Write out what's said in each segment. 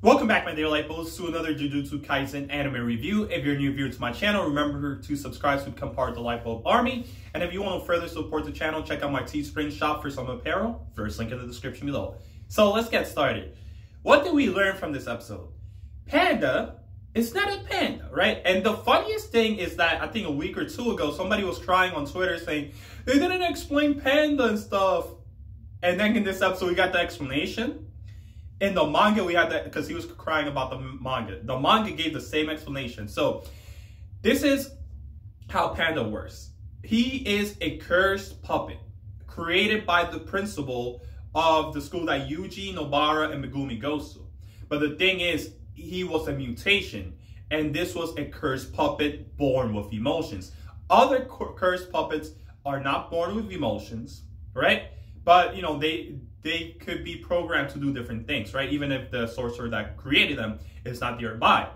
Welcome back, my dear Lightbulbs, to another Jujutsu Kaisen anime review. If you're new here to my channel, remember to subscribe to become part of the Lightbulb Army. And if you want to further support the channel, check out my Teespring shop for some apparel. First link in the description below. So let's get started. What did we learn from this episode? Panda is not a panda, right? And the funniest thing is that I think a week or two ago, somebody was crying on Twitter saying, they didn't explain Panda and stuff. And then in this episode, we got the explanation. In the manga, we had that because he was crying about the manga. The manga gave the same explanation. So this is how Panda works. He is a cursed puppet created by the principal of the school that Yuji, Nobara, and Megumi goes to. But the thing is, he was a mutation, and this was a cursed puppet born with emotions. Other cursed puppets are not born with emotions, right? But, you know, they could be programmed to do different things, right? Even if the sorcerer that created them is not nearby.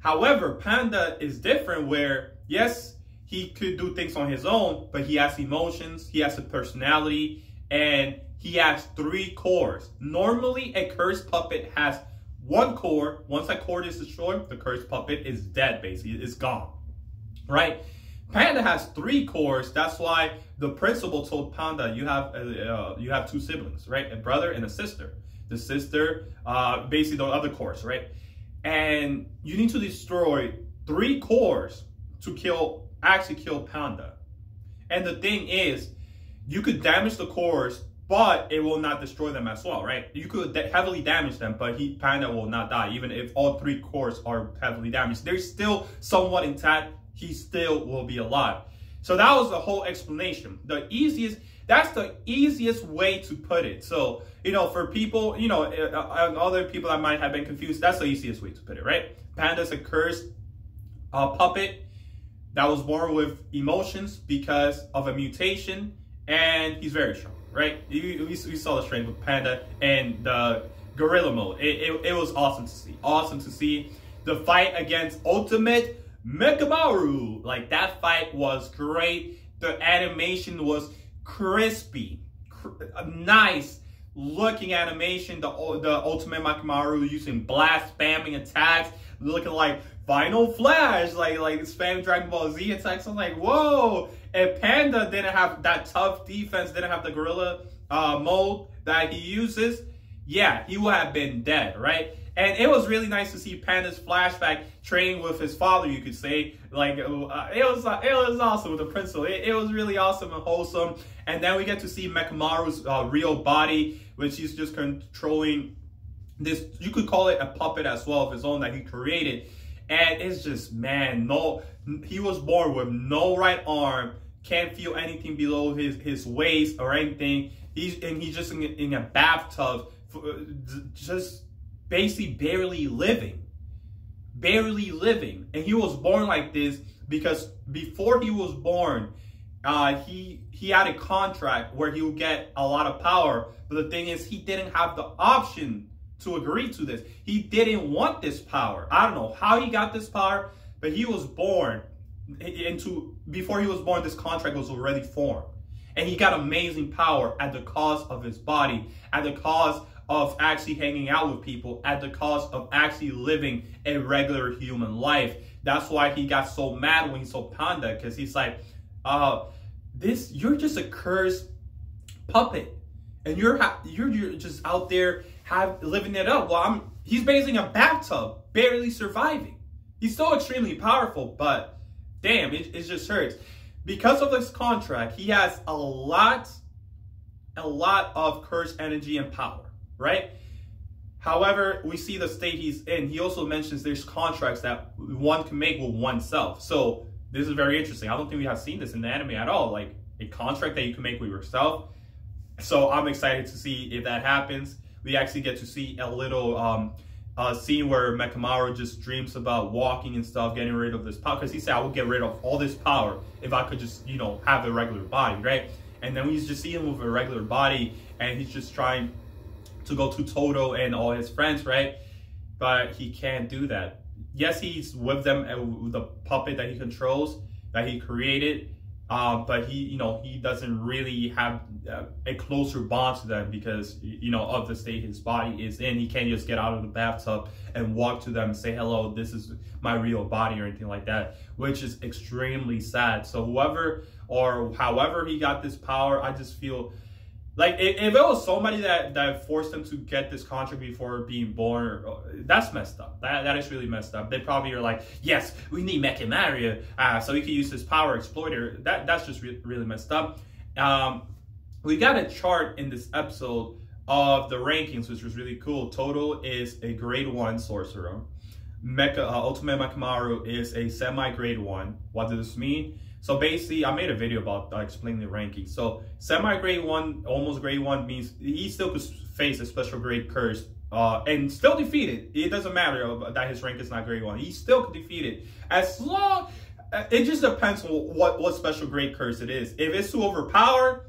However, Panda is different where, yes, he could do things on his own, but he has emotions, he has a personality, and he has three cores. Normally, a cursed puppet has one core. Once that core is destroyed, the cursed puppet is dead, basically. It's gone, right? Panda has three cores. That's why the principal told Panda, you have two siblings, right? A brother and a sister. The sister, basically the other cores, right? And you need to destroy three cores to actually kill Panda. And the thing is, you could damage the cores, but it will not destroy them as well, right? You could heavily damage them, but Panda will not die, even if all three cores are heavily damaged. They're still somewhat intact. He still will be alive. So that was the whole explanation. That's the easiest way to put it. So, you know, for people, you know, other people that might have been confused, that's the easiest way to put it, right? Panda's a cursed puppet that was born with emotions because of a mutation, and he's very strong, right? We saw the strength with Panda and the gorilla mode. It was awesome to see. Awesome to see the fight against Ultimate Mechamaru. Like, that fight was great. The animation was crispy, nice looking animation. The Ultimate Mechamaru using blast spamming attacks, looking like Final Flash, like spam Dragon Ball Z attacks. I'm like, whoa. And Panda didn't have that tough defense, didn't have the gorilla mode that he uses. Yeah, he would have been dead, right? And it was really nice to see Panda's flashback training with his father, you could say. Like, it was awesome with the principal. It was really awesome and wholesome. And then we get to see Mechamaru's real body, which he's just controlling this. You could call it a puppet as well of his own that he created. And it's just, man, no, he was born with no right arm, can't feel anything below his waist or anything. He's just in a bathtub, just basically barely living. And he was born like this because before he was born, he had a contract where he would get a lot of power. But the thing is, he didn't have the option to agree to this. He didn't want this power. I don't know how he got this power, but he was born into, before he was born, this contract was already formed. And he got amazing power at the cost of his body, at the cost of actually hanging out with people, at the cost of actually living a regular human life. That's why he got so mad when he saw Panda, because he's like, you're just a cursed puppet, and you're just out there living it up. Well, he's basically in a bathtub, barely surviving. He's so extremely powerful, but damn, it just hurts. Because of this contract, he has a lot of cursed energy and power, right? However, we see the state he's in. He also mentions there's contracts that one can make with oneself. So this is very interesting. I don't think we have seen this in the anime at all, like a contract that you can make with yourself. So I'm excited to see if that happens. We actually get to see a little scene where Mechamaru just dreams about walking and stuff, getting rid of this power, because he said, I would get rid of all this power if I could just, you know, have a regular body, right? And then we just see him with a regular body, and he's just trying to go to Todo and all his friends, right? But he can't do that. Yes, he's with them, the puppet that he controls, that he created, But he, he doesn't really have a closer bond to them because, of the state his body is in. He can't just get out of the bathtub and walk to them and say, hello, this is my real body or anything like that, which is extremely sad. So whoever or however he got this power, I just feel like if it was somebody that forced them to get this contract before being born, that's messed up. That is really messed up. They probably are like, yes, we need Mechamaru, so we can use this power exploiter. That's just really messed up. We got a chart in this episode of the rankings, which was really cool. Todo is a grade 1 sorcerer. Ultimate Mechamaru is a semi-grade 1. What does this mean? So basically, I made a video about explaining the rankings. So semi-grade 1, almost grade 1 means he still could face a special grade curse and still defeat it. It doesn't matter that his rank is not grade 1. He still could defeat it. As long, it just depends on what special grade curse it is. If it's too overpowered,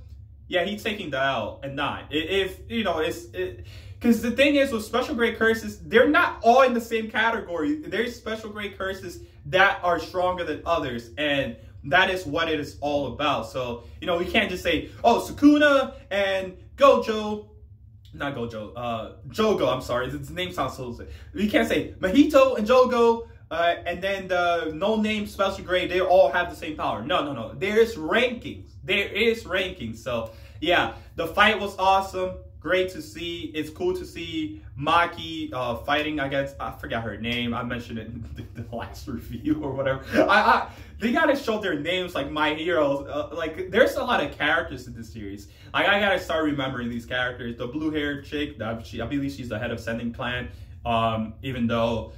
yeah, he's taking the L and not. If, because the thing is with special grade curses, they're not all in the same category. There's special grade curses that are stronger than others, and that is what it is all about. So, we can't just say, oh, Sukuna and Jogo, I'm sorry. His name sounds so sick. We can't say Mahito and Jogo, and then the no-name special grade, they all have the same power. No. There's rankings. So, yeah, the fight was awesome. Great to see. It's cool to see Maki fighting against, I forgot her name. I mentioned it in the last review or whatever. They gotta show their names like my heroes. Like, there's a lot of characters in this series. I gotta start remembering these characters. The blue-haired chick, I believe she's the head of Sending Clan. Even though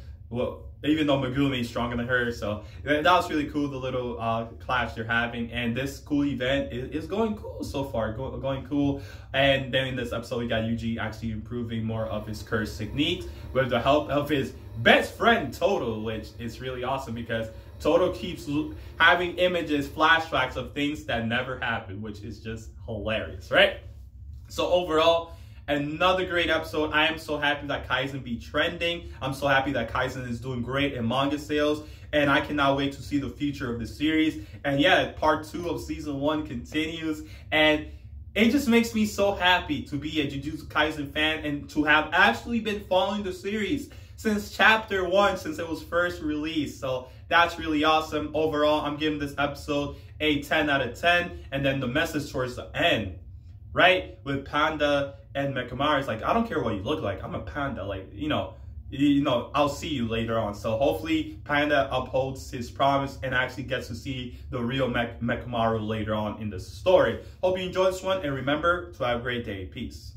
Megumi is stronger than her. So that was really cool, the little clash they're having. And this cool event is going cool so far, going cool. And then in this episode, we got Yuji actually improving more of his curse techniques with the help of his best friend, Todo, which is really awesome because Todo keeps having images, flashbacks of things that never happened, which is just hilarious, right? So overall, another great episode. I am so happy that Kaisen be trending. I'm so happy that Kaisen is doing great in manga sales. And I cannot wait to see the future of the series. And yeah, part 2 of season 1 continues. And it just makes me so happy to be a Jujutsu Kaisen fan and to have actually been following the series since chapter 1, since it was first released. So that's really awesome. Overall, I'm giving this episode a 10 out of 10. And then the message towards the end, right? With Panda and Mechamaru is like, I don't care what you look like. I'm a panda. Like, I'll see you later on. So hopefully Panda upholds his promise and actually gets to see the real Mechamaru later on in the story. Hope you enjoyed this one, and remember to have a great day. Peace.